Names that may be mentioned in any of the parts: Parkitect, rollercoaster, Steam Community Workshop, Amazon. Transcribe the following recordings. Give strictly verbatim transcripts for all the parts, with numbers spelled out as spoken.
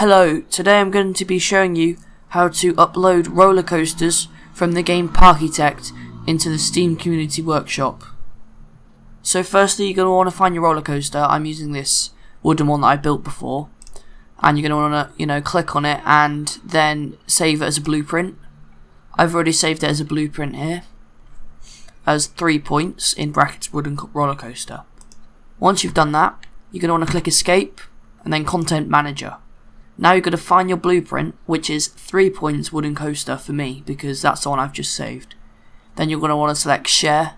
Hello, today I'm going to be showing you how to upload roller coasters from the game Parkitect into the Steam Community Workshop. So firstly, you're going to want to find your roller coaster. I'm using this wooden one that I built before, and you're going to want to, you know, click on it and then save it as a blueprint. I've already saved it as a blueprint here, as three points in brackets wooden roller coaster. Once you've done that, you're going to want to click Escape and then Content Manager. Now you're going to find your blueprint, which is three points wooden coaster for me, because that's the one I've just saved. Then you're going to want to select Share,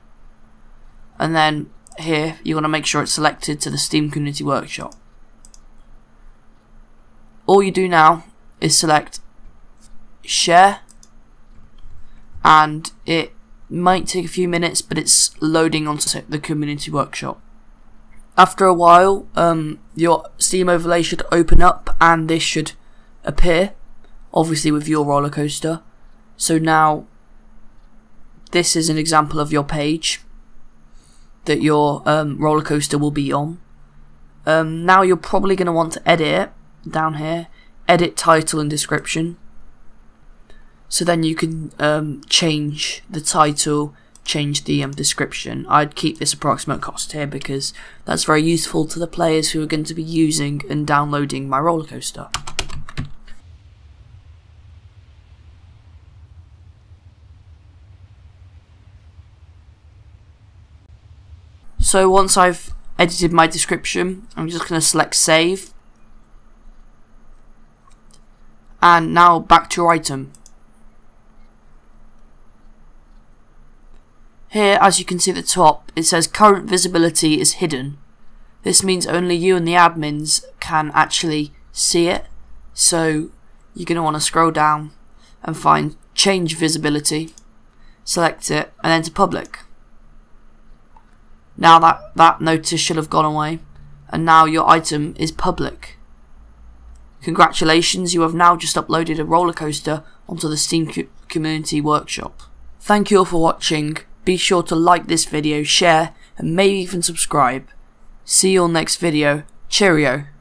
and then here you're going to make sure it's selected to the Steam Community Workshop. All you do now is select Share, and it might take a few minutes, but it's loading onto the Community Workshop. After a while, um, your Steam overlay should open up and this should appear, obviously with your roller coaster. So now, this is an example of your page that your um, roller coaster will be on. Um, now you're probably going to want to edit it down here, edit title and description. So then you can um, change the title, change the um, description. I'd keep this approximate cost here because that's very useful to the players who are going to be using and downloading my roller coaster. So once I've edited my description, I'm just going to select Save, and now back to your item. Here, as you can see at the top, it says current visibility is hidden. This means only you and the admins can actually see it. So you're going to want to scroll down and find change visibility, select it, and then to public. Now that, that notice should have gone away, and now your item is public. Congratulations, you have now just uploaded a roller coaster onto the Steam Community Workshop. Thank you all for watching. Be sure to like this video, share, and maybe even subscribe. See you all next video. Cheerio.